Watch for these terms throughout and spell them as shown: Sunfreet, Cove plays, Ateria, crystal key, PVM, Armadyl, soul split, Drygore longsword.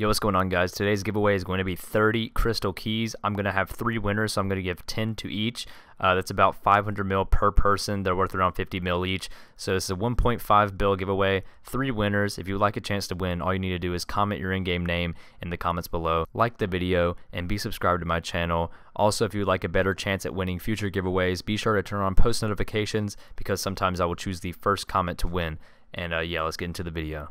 Yo, what's going on, guys? Today's giveaway is going to be 30 crystal keys. I'm going to have 3 winners, so I'm going to give 10 to each. That's about 500 mil per person. They're worth around 50 mil each. So this is a 1.5 bill giveaway, 3 winners. If you'd like a chance to win, all you need to do is comment your in-game name in the comments below, like the video, and be subscribed to my channel. Also, if you'd like a better chance at winning future giveaways, be sure to turn on post notifications because sometimes I will choose the first comment to win. And yeah, let's get into the video.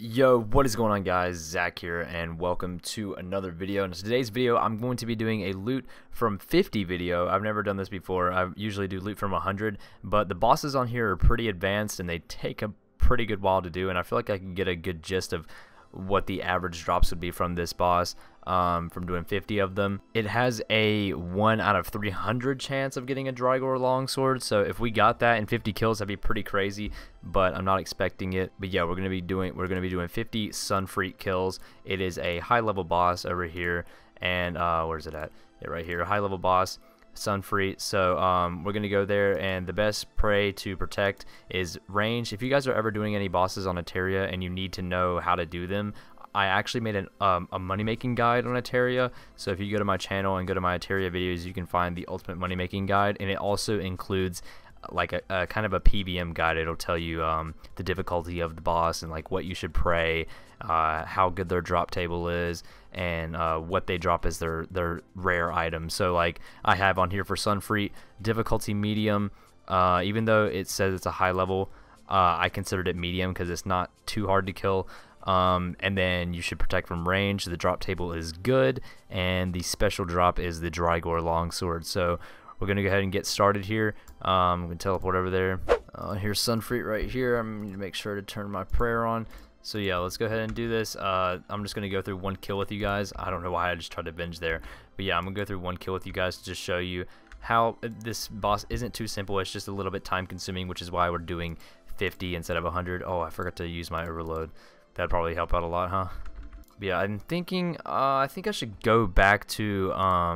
Yo, what is going on, guys? Zach here, and welcome to another video. In today's video, I'm going to be doing a loot from 50 video. I've never done this before. I usually do loot from 100, but the bosses on here are pretty advanced, and they take a pretty good while to do, and I feel like I can get a good gist of what the average drops would be from this boss from doing 50 of them. It has a 1 out of 300 chance of getting a Drygore longsword, so if we got that in 50 kills, that'd be pretty crazy, but I'm not expecting it. But yeah, we're going to be doing 50 Sunfreet kills. It is a high level boss over here, and where's it at? Yeah, right here, high level boss Sunfreet. So we're gonna go there, and the best prey to protect is range. If you guys are ever doing any bosses on Ateria and you need to know how to do them, I actually made a money-making guide on Ateria. So if you go to my channel and go to my Ateria videos, you can find the ultimate money-making guide, and it also includes like a kind of a PVM guide. It'll tell you the difficulty of the boss and like what you should pray, how good their drop table is, and what they drop as their rare item. So like I have on here for Sunfreet, difficulty medium. Even though it says it's a high level, I considered it medium because it's not too hard to kill. And then you should protect from range. The drop table is good, and the special drop is the Drygore longsword. So we're going to go ahead and get started here. I'm going to teleport over there. Here's Sunfreet right here. I'm going to make sure to turn my prayer on. So yeah, let's go ahead and do this. I'm just going to go through one kill with you guys. I don't know why I just tried to binge there. But yeah, I'm going to go through one kill with you guys to just show you how this boss isn't too simple. It's just a little bit time consuming, which is why we're doing 50 instead of 100. Oh, I forgot to use my overload. That'd probably help out a lot, huh? But yeah, I'm thinking, I think I should go back to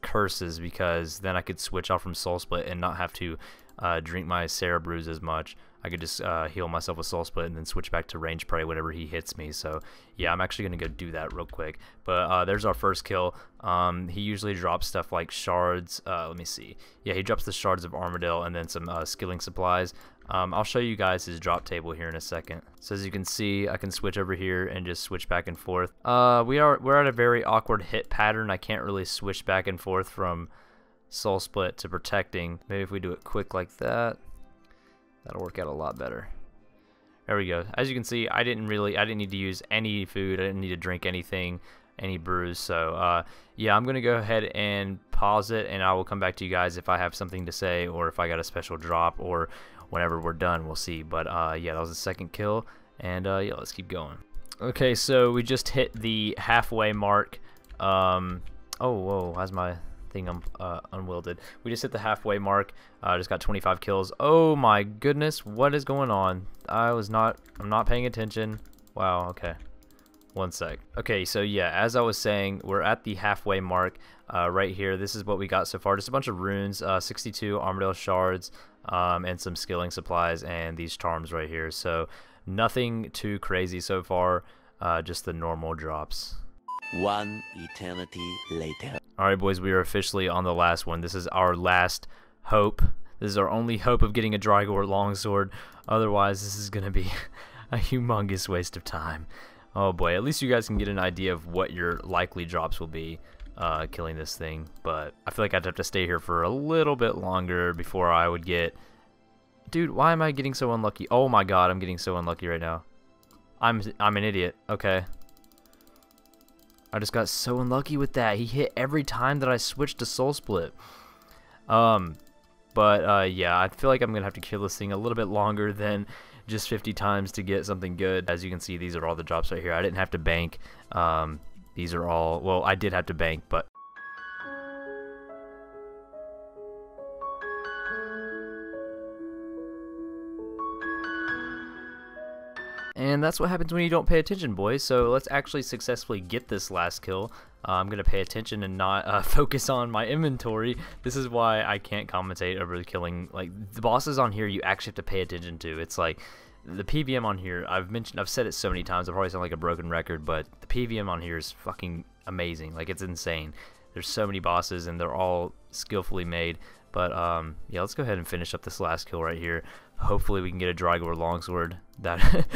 curses, because then I could switch off from soul split and not have to drink my Sarah brews as much. I could just heal myself with soul split and then switch back to range prey whenever he hits me. So yeah, I'm actually gonna go do that real quick. But there's our first kill. He usually drops stuff like shards. Let me see. Yeah, he drops the shards of Armadyl and then some skilling supplies. I'll show you guys his drop table here in a second. So as you can see, I can switch over here and just switch back and forth. We're at a very awkward hit pattern. I can't really switch back and forth from soul split to protecting. Maybe if we do it quick like that, that'll work out a lot better. There we go. As you can see, I didn't need to use any food. I didn't need to drink anything, any brews. So yeah, I'm gonna go ahead and pause it, and I will come back to you guys if I have something to say or if I got a special drop, or whenever we're done, we'll see. But yeah, that was the second kill, and yeah, let's keep going. Okay, so we just hit the halfway mark. Oh, whoa, how's my thing unwielded? We just hit the halfway mark. Just got 25 kills. Oh my goodness, what is going on? I'm not paying attention. Wow, okay. One sec. Okay, so yeah, as I was saying, we're at the halfway mark right here. This is what we got so far. Just a bunch of runes, 62 Armadyl shards, and some skilling supplies, and these charms right here. So nothing too crazy so far, just the normal drops. One eternity later. All right, boys, we are officially on the last one. This is our last hope. This is our only hope of getting a Drygore longsword. Otherwise, this is going to be a humongous waste of time. Oh boy, at least you guys can get an idea of what your likely drops will be killing this thing. But I feel like I'd have to stay here for a little bit longer before I would get... Dude, why am I getting so unlucky? Oh my god, I'm getting so unlucky right now. I'm an idiot. Okay. I just got so unlucky with that. He hit every time that I switched to soul split. But yeah, I feel like I'm going to have to kill this thing a little bit longer than just 50 times to get something good. As you can see, these are all the drops right here. I didn't have to bank. These are all, well, I did have to bank, but and that's what happens when you don't pay attention, boys. So let's actually successfully get this last kill. I'm going to pay attention and not focus on my inventory. This is why I can't compensate over the killing. Like, the bosses on here, you actually have to pay attention to. It's like, the PVM on here, I've said it so many times, I probably sound like a broken record, but the PVM on here is fucking amazing. Like, it's insane. There's so many bosses, and they're all skillfully made. But, yeah, let's go ahead and finish up this last kill right here. Hopefully we can get a Drygore longsword. That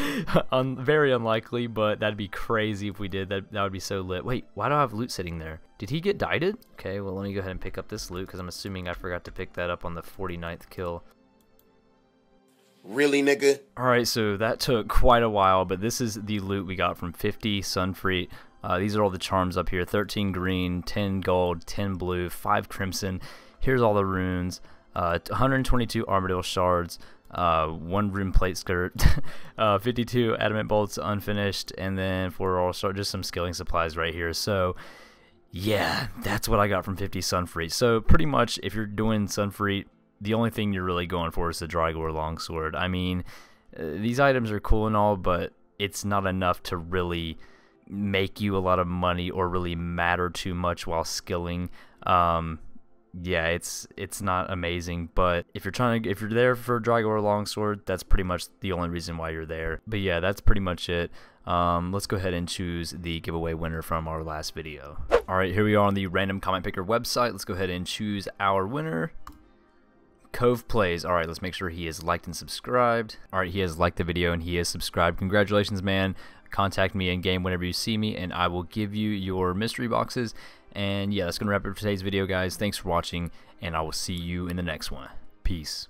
very unlikely, but that'd be crazy if we did. That would be so lit. Wait, why do I have loot sitting there? Did he get dieted? Okay, well, let me go ahead and pick up this loot, because I'm assuming I forgot to pick that up on the 49th kill. Really, nigga? Alright, so that took quite a while, but this is the loot we got from 50 Sunfreet. These are all the charms up here. 13 green, 10 gold, 10 blue, 5 crimson. Here's all the runes, 122 Armadyl shards, 1 rune plate skirt, 52 adamant bolts unfinished, and then 4 all shards, just some skilling supplies right here. So yeah, that's what I got from 50 Sunfreet. So pretty much if you're doing Sunfreet, the only thing you're really going for is the Drygore longsword. I mean, these items are cool and all, but it's not enough to really make you a lot of money or really matter too much while skilling. Yeah, it's not amazing, but if you're if you're there for Drygore longsword, that's pretty much the only reason why you're there. But yeah, that's pretty much it. Let's go ahead and choose the giveaway winner from our last video. All right, here we are on the random comment picker website. Let's go ahead and choose our winner. Cove Plays. All right, let's make sure he is liked and subscribed. All right, he has liked the video and he is subscribed. Congratulations, man. Contact me in game whenever you see me, and I will give you your mystery boxes. And yeah, that's gonna wrap it for today's video, guys. Thanks for watching, and I will see you in the next one. Peace.